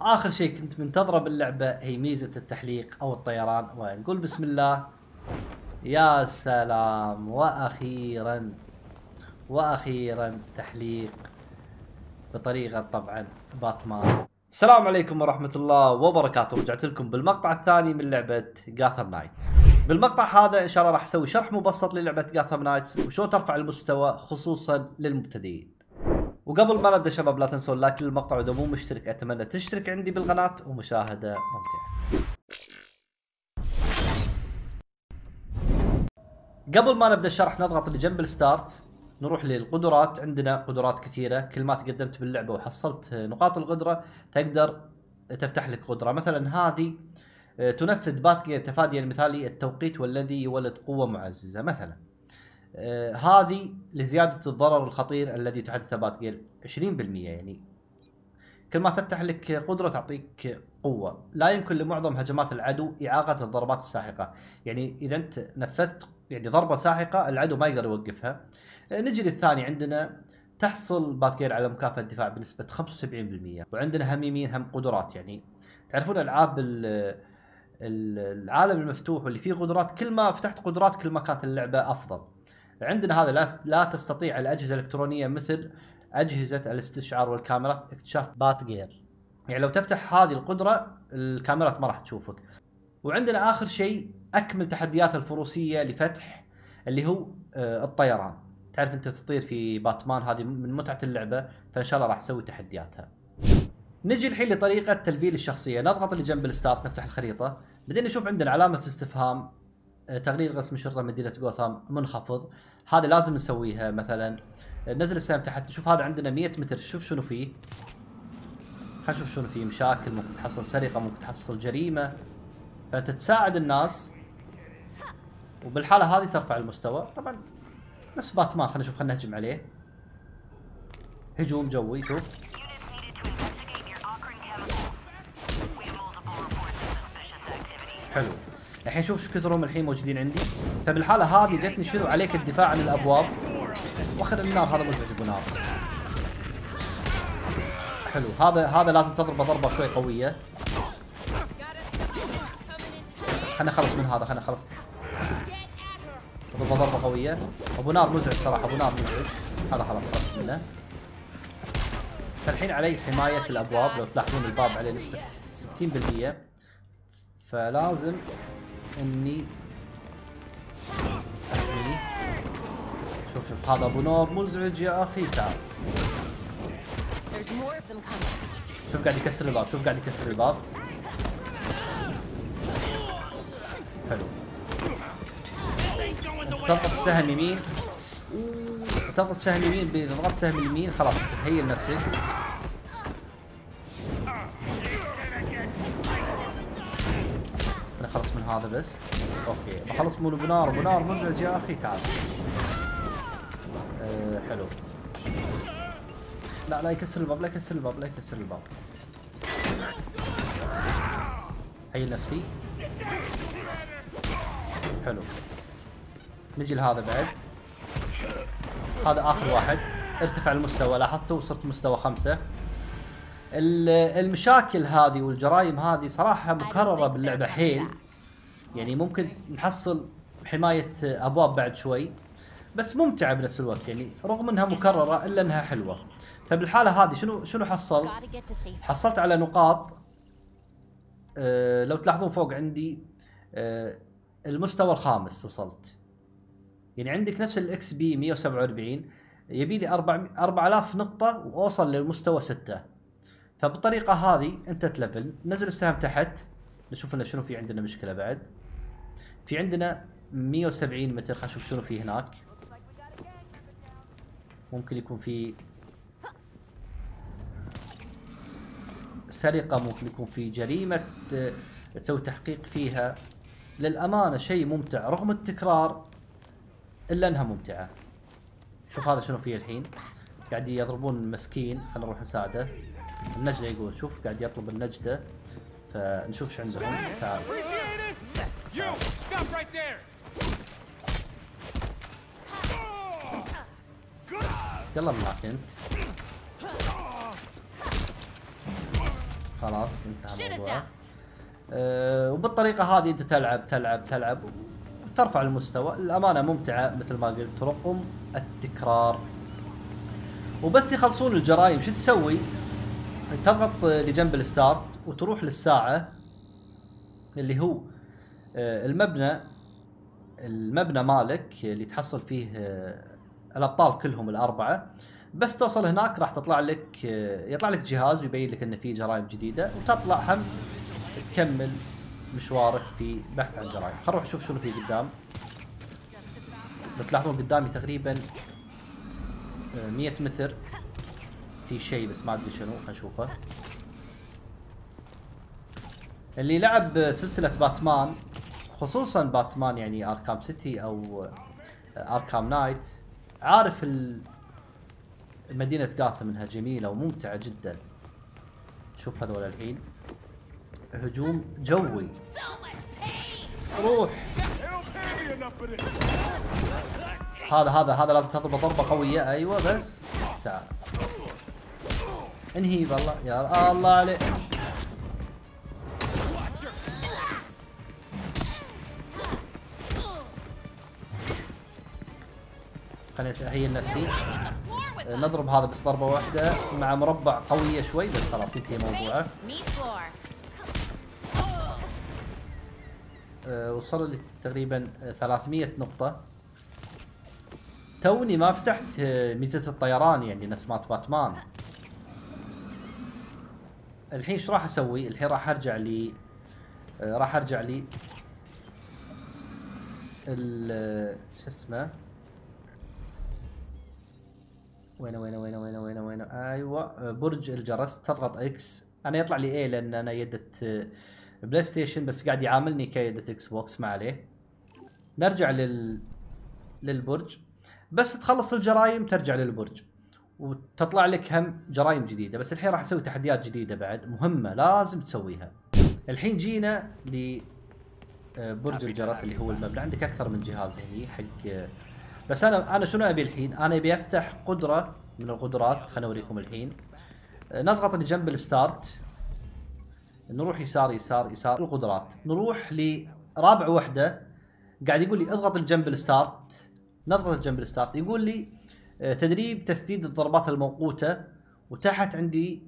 آخر شيء كنت منتظره باللعبة هي ميزة التحليق أو الطيران، ونقول بسم الله. يا سلام، وأخيرا وأخيرا تحليق بطريقة طبعا باتمان. السلام عليكم ورحمة الله وبركاته، رجعت لكم بالمقطع الثاني من لعبة Gotham Knights. بالمقطع هذا إن شاء الله راح أسوي شرح مبسط للعبة Gotham Knights وشو ترفع المستوى خصوصا للمبتدئين. وقبل ما نبدأ شباب لا تنسوا اللايك للمقطع، وإذا مو مشترك أتمنى تشترك عندي بالقناة، ومشاهدة ممتعة. قبل ما نبدأ الشرح نضغط لجنب الستارت، نروح للقدرات. عندنا قدرات كثيرة، كل ما تقدمت باللعبة وحصلت نقاط القدرة تقدر تفتح لك قدرة. مثلا هذه تنفذ باتجي تفادي المثالي التوقيت والذي يولد قوة معززة مثلا. هذه لزيادة الضرر الخطير الذي تحدث باتجي 20%، يعني كل ما تفتح لك قدرة تعطيك قوة. لا يمكن لمعظم هجمات العدو إعاقة الضربات الساحقة، يعني إذا أنت نفذت يعني ضربة ساحقة العدو ما يقدر يوقفها. نجي للثاني، عندنا تحصل باتجير على مكافأة دفاع بنسبة 75%. وعندنا هميمين هم قدرات، يعني تعرفون العاب العالم المفتوح واللي فيه قدرات، كل ما فتحت قدرات كل ما كانت اللعبة أفضل. عندنا هذا لا تستطيع الأجهزة الإلكترونية مثل أجهزة الاستشعار والكاميرات اكتشاف باتجير، يعني لو تفتح هذه القدرة الكاميرات ما راح تشوفك. وعندنا آخر شيء أكمل تحديات الفروسية لفتح اللي هو الطيران. تعرف أنت تطير في باتمان، هذه من متعة اللعبة، فإن شاء الله راح أسوي تحدياتها. نجي الحين لطريقة تلفيل الشخصية، نضغط اللي جنب الستارت نفتح الخريطة، بعدين نشوف عندنا علامة استفهام تغليل قسم شرطة مدينة غوثام منخفض، هذا لازم نسويها. مثلا نزل السهم تحت، نشوف هذا عندنا 100 متر، شوف شنو فيه. خلينا نشوف شنو فيه، مشاكل، ممكن تحصل سرقة، ممكن تحصل جريمة، فأنت تساعد الناس وبالحالة هذه ترفع المستوى. طبعا نفس باتمان، خلينا نشوف، خلينا نهجم عليه هجوم جوي. شوف حلو، الحين شوف ايش كثرهم الحين موجودين عندي. فبالحالة هذه جتني شنو، عليك الدفاع عن الابواب واخر النار، هذا مزعج ابو نار. حلو، هذا لازم تضربه ضربة شوي قوية. خلنا نخلص من هذا، خلنا نخلص، ضربة قوية. ابو نار مزعج صراحة، ابو نار مزعج. هذا خلاص خلص منه. فالحين علي حماية الابواب، لو تلاحظون الباب عليه نسبة 60%، فلازم اني احميه. شوف هذا ابو نار مزعج يا اخي، تعال. شوف قاعد يكسر الباب، شوف قاعد يكسر الباب. حلو، تضغط سهم يمين، تضغط سهم يمين، بضغط سهم يمين خلاص تهيل نفسك. انا خلص من هذا بس، اوكي بخلص من بنار. بنار مزعج يا اخي، تعال. حلو، لا يكسر الباب، لا يكسر الباب، لا يكسر الباب. هيل نفسي. حلو، نجي لهذا بعد، هذا اخر واحد. ارتفع المستوى، لاحظتوا وصرت مستوى 5. المشاكل هذه والجرائم هذه صراحه مكرره باللعبه حيل، يعني ممكن نحصل حمايه ابواب بعد شوي، بس ممتعه بنفس الوقت، يعني رغم انها مكرره الا انها حلوه. فبالحاله هذه شنو حصلت؟ حصلت على نقاط. لو تلاحظون فوق عندي المستوى الخامس وصلت، يعني عندك نفس الاكس بي 147، يبي لي 4000 نقطة واوصل للمستوى 6. فبالطريقة هذه انت تلفل. نزل السهم تحت، نشوف لنا شنو في عندنا مشكلة بعد. في عندنا 170 متر، خلينا نشوف شنو في هناك. ممكن يكون في سرقة، ممكن يكون في جريمة تسوي تحقيق فيها. للأمانة شيء ممتع رغم التكرار إلا أنها ممتعة. شوف هذا شنو فيه الحين، قاعد يضربون المسكين، خلينا نروح نساعده. النجدة يقول، شوف قاعد يطلب النجدة، فنشوف ايش عندهم. تعال، يلا معك أنت. خلاص انتهى الموضوع. وبالطريقه هذه انت تلعب تلعب تلعب وترفع المستوى. الامانه ممتعه مثل ما قلت رغم التكرار. وبس يخلصون الجرايم شو تسوي؟ تضغط لجنب الستارت وتروح للساعه اللي هو المبنى مالك اللي تحصل فيه الابطال كلهم الاربعه. بس توصل هناك راح تطلع لك جهاز ويبين لك ان في جرائم جديده، وتطلع هم تكمل مشوارك في بحث عن جرائم. خلينا نروح نشوف شنو في قدام. بتلاحظون قدامي تقريبا 100 متر في شيء بس ما ادري شنو، خلينا نشوفه. اللي لعب سلسله باتمان خصوصا باتمان يعني اركام سيتي او اركام نايت عارف مدينة غاثم منها جميلة وممتعة جدا. شوف هذول الحين هجوم جوي. روح. هذا هذا هذا لازم تضربه ضربة قوية. ايوه بس تعال. انهي والله يا الله عليك. خليني اهيئ نفسي. نضرب هذا بس ضربة واحدة مع مربع قوية شوي بس خلاص انتهي موضوعه. وصل لي تقريبا 300 نقطة. توني ما فتحت ميزة الطيران يعني نسمات باتمان. الحين ايش راح اسوي؟ الحين راح ارجع لي شو اسمه؟ وين وين وين وين وين وين ايوه برج الجرس. تضغط اكس. انا يطلع لي ايه لان انا يدة بلاي ستيشن بس قاعد يعاملني كيدة اكس بوكس ما عليه. نرجع للبرج. بس تخلص الجرايم ترجع للبرج وتطلع لك هم جرايم جديده. بس الحين راح اسوي تحديات جديده بعد مهمه لازم تسويها. الحين جينا لبرج الجرس اللي هو المبنى. عندك اكثر من جهاز هني حق. بس انا شنو ابي الحين؟ انا ابي افتح قدره من القدرات. خليني اوريكم الحين. نضغط اللي جنب الستارت. نروح يسار يسار يسار القدرات. نروح لرابع وحده. قاعد يقول لي اضغط اللي جنب الستارت. نضغط اللي جنب الستارت يقول لي تدريب تسديد الضربات الموقوته. وتحت عندي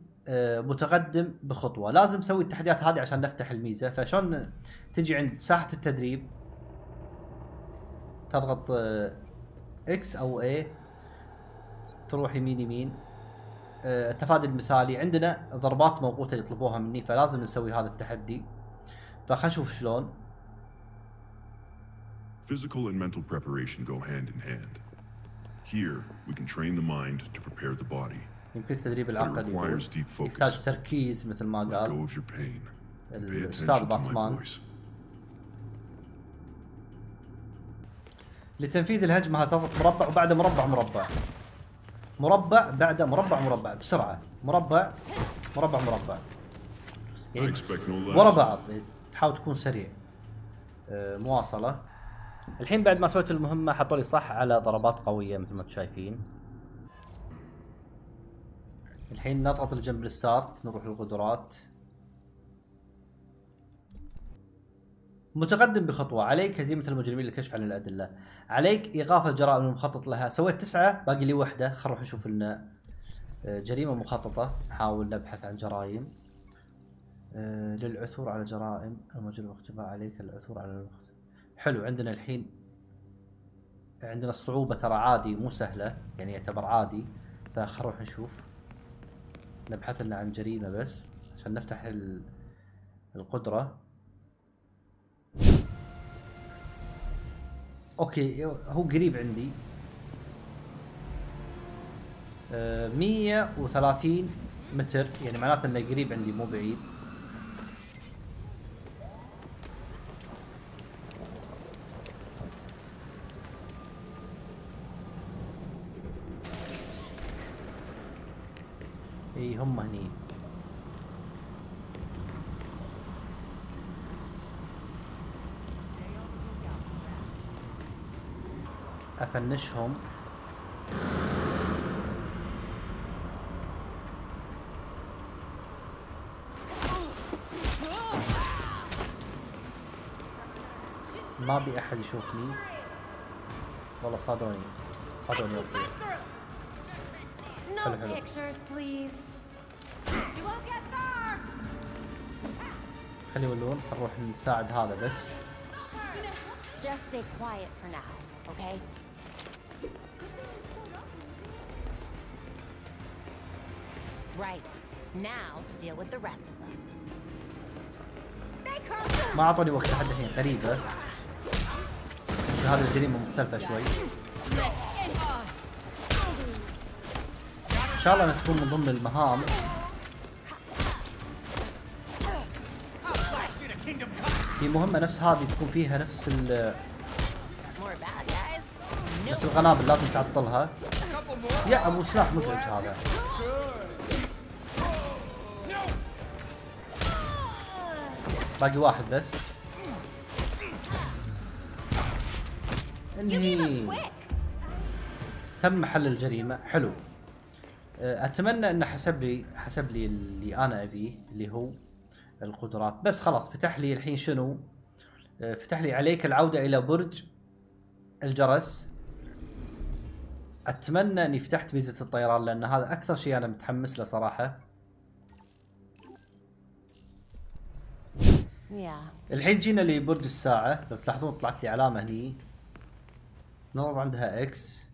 متقدم بخطوه. لازم اسوي التحديات هذه عشان نفتح الميزه. فشلون تجي عند ساحه التدريب؟ تضغط اكس او اي. تروح يمين يمين. التفادي المثالي. عندنا ضربات موقوته يطلبوها مني فلازم نسوي هذا التحدي. فخلينا نشوف شلون. Physical and mental preparation go hand in hand. Here we can train the mind to prepare the body. يمكن تدريب العقل يحتاج تركيز مثل ما قال الأستاذ باتمان. لتنفيذ الهجمه هتضغط مربع وبعده مربع مربع مربع بعده مربع مربع بسرعه مربع مربع مربع يعني ورا بعض. تحاول تكون سريع. مواصله. الحين بعد ما سويت المهمه حطوا لي صح على ضربات قويه مثل ما انتم شايفين. الحين نضغط الجنب الستارت. نروح للقدرات. متقدم بخطوه. عليك هزيمه المجرمين للكشف عن الادله. عليك ايقاف الجرائم المخطط لها. سويت 9 باقي لي وحده. خلينا نروح نشوف لنا جريمه مخططه. نحاول نبحث عن جرائم. للعثور على جرائم المجرم واختباء. عليك العثور على المخطط. حلو. عندنا الحين عندنا الصعوبه ترى عادي مو سهله يعني يعتبر عادي. فخلينا نروح نشوف نبحث لنا عن جريمه بس عشان نفتح القدره. اوكي هو قريب عندي. 130 متر يعني معناته انه قريب عندي مو بعيد. اي هم هني. افنشهم. ما ابي احد يشوفني. والله صادوني صادوني وطير. حلو حلو. خلي يولون، نروح نساعد هذا بس. ما اعطوني وقت لحد الحين، غريبة. هذه الجريمة مختلفة شوي. ان شاء الله انها تكون من ضمن المهام. في مهمة نفس هذه تكون فيها نفس ال بس القنابل لازم تعطلها. يا ابو سلاح مزعج هذا. باقي واحد بس. انهي. تم حل الجريمة، حلو. اتمنى انه حسب لي اللي انا ابيه اللي هو القدرات، بس خلاص فتح لي الحين شنو؟ فتح لي عليك العودة إلى برج الجرس. أتمنى إني فتحت ميزة الطيران لأن هذا أكثر شيء أنا متحمس له صراحة. الحين جينا لبرج الساعة، لو تلاحظون طلعت لي علامة هني. نضغط عندها إكس.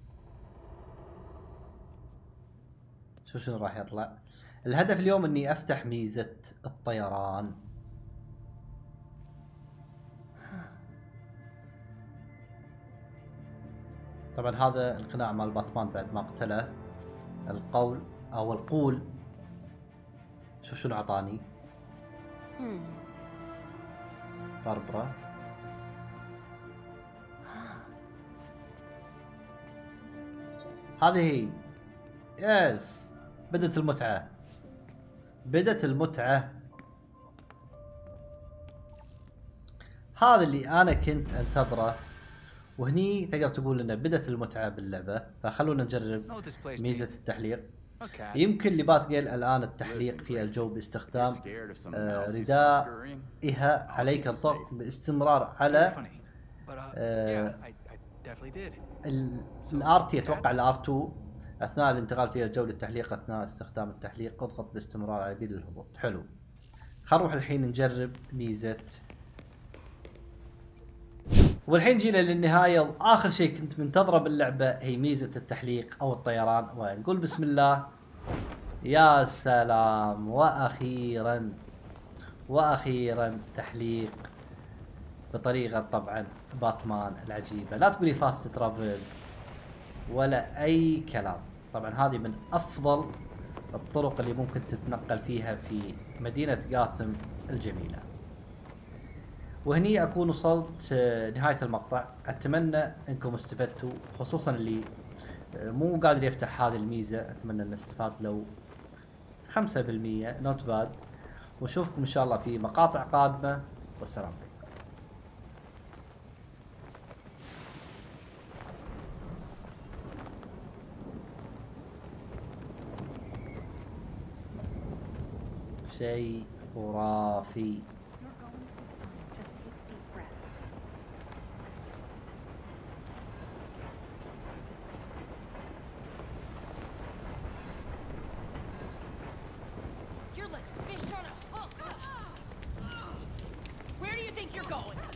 شوف شنو راح يطلع. الهدف اليوم اني افتح ميزة الطيران. طبعا هذا القناع مال باتمان بعد ما قتله. القول او القول. شوف شنو اعطاني. باربرا. هذه هي. يس. بدت المتعة. بدت المتعة. هذا اللي انا كنت انتظره، وهني تقدر تقول انه بدت المتعة باللعبة. فخلونا نجرب ميزة التحليق. يمكن لباتجيل الان التحليق في الجو باستخدام رداء إيها عليك الضغط باستمرار على الار تي، اتوقع الار 2 اثناء الانتقال في الجو للتحليق. اثناء استخدام التحليق اضغط باستمرار على بيد الهبوط. حلو. خلينا نروح الحين نجرب ميزة. والحين جينا للنهاية، واخر شيء كنت منتظره باللعبة هي ميزة التحليق او الطيران. ونقول بسم الله. يا سلام، واخيرا واخيرا تحليق بطريقة طبعا باتمان العجيبة. لا تقولي فاست ترافل ولا اي كلام. طبعا هذه من افضل الطرق اللي ممكن تتنقل فيها في مدينة غاثم الجميلة. وهني اكون وصلت نهاية المقطع. اتمنى انكم استفدتوا، خصوصا اللي مو قادر يفتح هذه الميزة. اتمنى ان استفاد لو 5%، نوت باد. ونشوفكم ان شاء الله في مقاطع قادمة، والسلام عليكم. شيء خرافي. You're like a fish on a hook. Where do you think you're going?